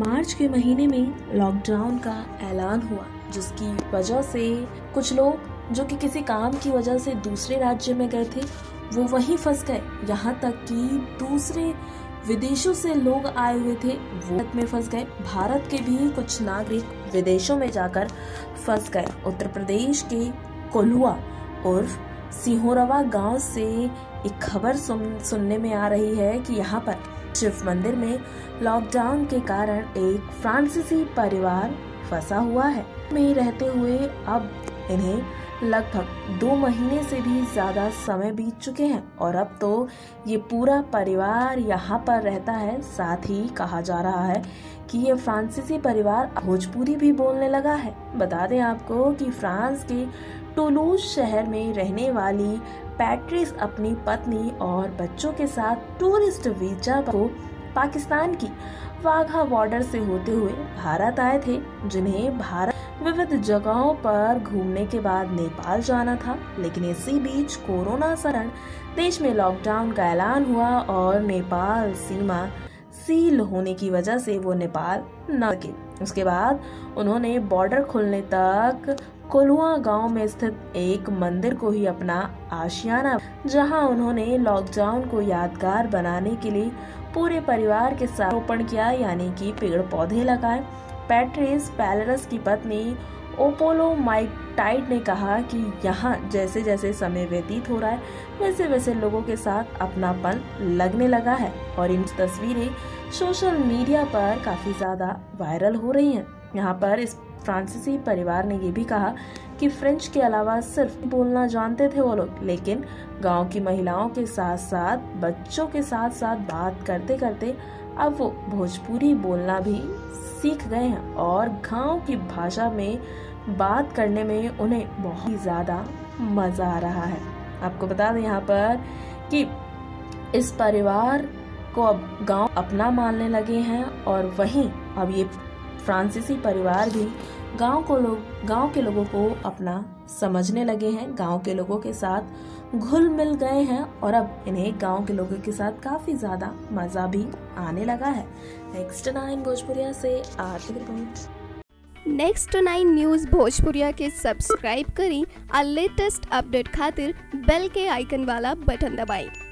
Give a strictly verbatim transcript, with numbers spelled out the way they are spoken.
मार्च के महीने में लॉकडाउन का ऐलान हुआ, जिसकी वजह से कुछ लोग जो कि किसी काम की वजह से दूसरे राज्य में गए थे वो वहीं फंस गए। यहाँ तक कि दूसरे विदेशों से लोग आए हुए थे वो भारत में फंस गए। भारत के भी कुछ नागरिक विदेशों में जाकर फंस गए। उत्तर प्रदेश के कोलुआ उर्फ सिहोरावा गांव से एक खबर सुन, सुनने में आ रही है कि यहाँ पर शिव मंदिर में लॉकडाउन के कारण एक फ्रांसीसी परिवार फंसा हुआ है। में रहते हुए अब इन्हें लगभग दो महीने से भी ज्यादा समय बीत चुके हैं और अब तो ये पूरा परिवार यहाँ पर रहता है। साथ ही कहा जा रहा है कि ये फ्रांसीसी परिवार भोजपुरी भी बोलने लगा है। बता दें आपको कि फ्रांस के टोलूज शहर में रहने वाली पैट्रिस अपनी पत्नी और बच्चों के साथ टूरिस्ट वीजा को पाकिस्तान की वाघा बॉर्डर से होते हुए भारत आए थे, जिन्हें भारत विविध जगहों पर घूमने के बाद नेपाल जाना था। लेकिन इसी बीच कोरोना संकट देश में लॉकडाउन का ऐलान हुआ और नेपाल सीमा सील होने की वजह से वो नेपाल न गए। उसके बाद उन्होंने बॉर्डर खुलने तक कोलुआ गांव में स्थित एक मंदिर को ही अपना आशियाना, जहां उन्होंने लॉकडाउन को यादगार बनाने के लिए पूरे परिवार के साथ रोपण किया, यानी कि पेड़ पौधे लगाए। पैट्रिस पैलरस की पत्नी ओपोलो माइक टाइट ने कहा कि यहाँ जैसे जैसे समय व्यतीत हो रहा है वैसे वैसे लोगों के साथ अपनापन लगने लगा है और इन तस्वीरें सोशल मीडिया पर काफी ज्यादा वायरल हो रही हैं। यहाँ पर इस फ्रांसीसी परिवार ने ये भी कहा कि फ्रेंच के अलावा सिर्फ बोलना जानते थे वो लोग, लेकिन गांव की महिलाओं के साथ साथ बच्चों के साथ साथ बात करते करते अब वो भोजपुरी बोलना भी सीख गए हैं और गांव की भाषा में बात करने में उन्हें बहुत ही ज्यादा मजा आ रहा है। आपको बता दें यहाँ पर कि इस परिवार को अब गांव अपना मानने लगे हैं और वहीं अब ये फ्रांसीसी परिवार भी गांव को लोग गांव के लोगों को अपना समझने लगे हैं, गांव के लोगों के साथ घुल मिल गए हैं और अब इन्हें गांव के लोगों के साथ काफी ज्यादा मजा भी आने लगा है। नेक्स्ट नाइन भोजपुरिया से आर्थिक report. Next nine news Bhojpuriya के सब्सक्राइब करी और लेटेस्ट अपडेट खातिर बेल के आइकन वाला बटन दबाई।